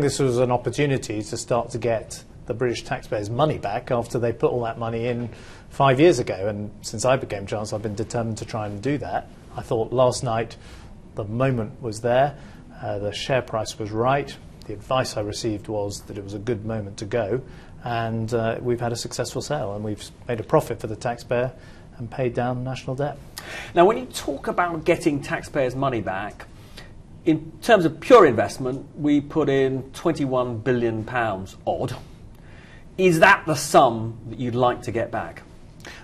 This was an opportunity to start to get the British taxpayers' money back after they put all that money in 5 years ago, and since I became Chancellor I've been determined to try and do that. I thought last night the moment was there, the share price was right, the advice I received was that it was a good moment to go, and we've had a successful sale and we've made a profit for the taxpayer and paid down national debt. Now when you talk about getting taxpayers' money back, in terms of pure investment, we put in £21 billion odd. Is that the sum that you'd like to get back?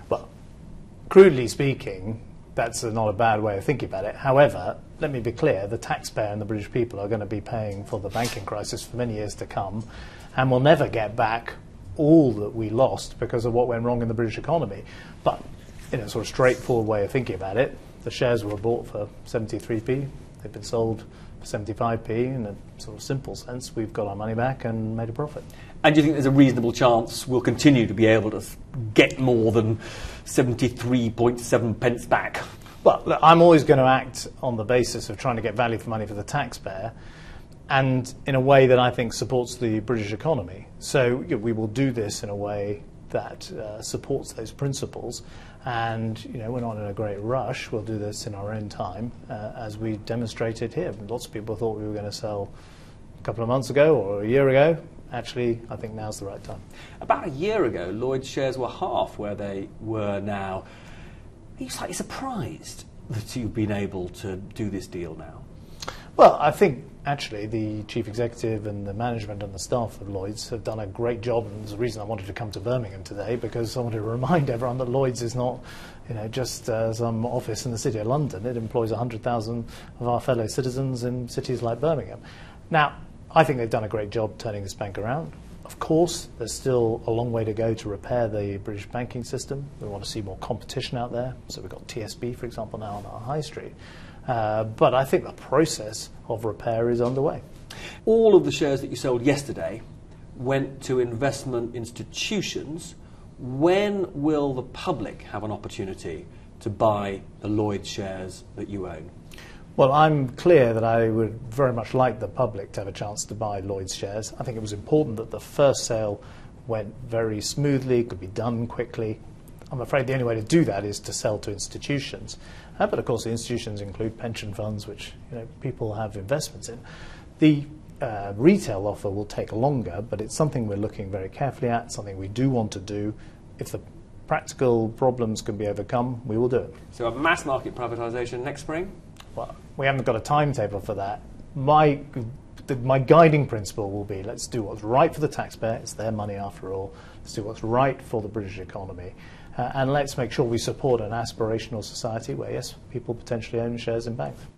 Well, crudely speaking, that's not a bad way of thinking about it. However, let me be clear, the taxpayer and the British people are going to be paying for the banking crisis for many years to come, and we'll never get back all that we lost because of what went wrong in the British economy. But in a sort of straightforward way of thinking about it, the shares were bought for 73p. They've been sold for 75p. In a sort of simple sense, we've got our money back and made a profit. And do you think there's a reasonable chance we'll continue to be able to get more than 73.7 pence back? Well, look, I'm always going to act on the basis of trying to get value for money for the taxpayer, and in a way that I think supports the British economy. So we will do this in a way that supports those principles, and we're not in a great rush. We'll do this in our own time, as we demonstrated here. Lots of people thought we were going to sell a couple of months ago or a year ago. Actually, I think now's the right time. About a year ago, Lloyds shares were half where they were now. Are you slightly surprised that you've been able to do this deal now? Well, I think actually the chief executive and the management and the staff of Lloyds have done a great job, and there's a reason I wanted to come to Birmingham today, because I wanted to remind everyone that Lloyds is not just some office in the City of London. It employs 100,000 of our fellow citizens in cities like Birmingham. Now, I think they've done a great job turning this bank around. Of course, there's still a long way to go to repair the British banking system. We want to see more competition out there. So we've got TSB, for example, now on our high street. But I think the process of repair is underway. All of the shares that you sold yesterday went to investment institutions. When will the public have an opportunity to buy the Lloyds shares that you own? Well, I'm clear that I would very much like the public to have a chance to buy Lloyds shares. I think it was important that the first sale went very smoothly, could be done quickly. I'm afraid the only way to do that is to sell to institutions. But of course the institutions include pension funds, which people have investments in. The retail offer will take longer, but it's something we're looking very carefully at, something we do want to do. If the practical problems can be overcome, we will do it. So a mass market privatisation next spring? Well, we haven't got a timetable for that. My guiding principle will be, let's do what's right for the taxpayer, it's their money after all, let's do what's right for the British economy, and let's make sure we support an aspirational society where, yes, people potentially own shares in banks.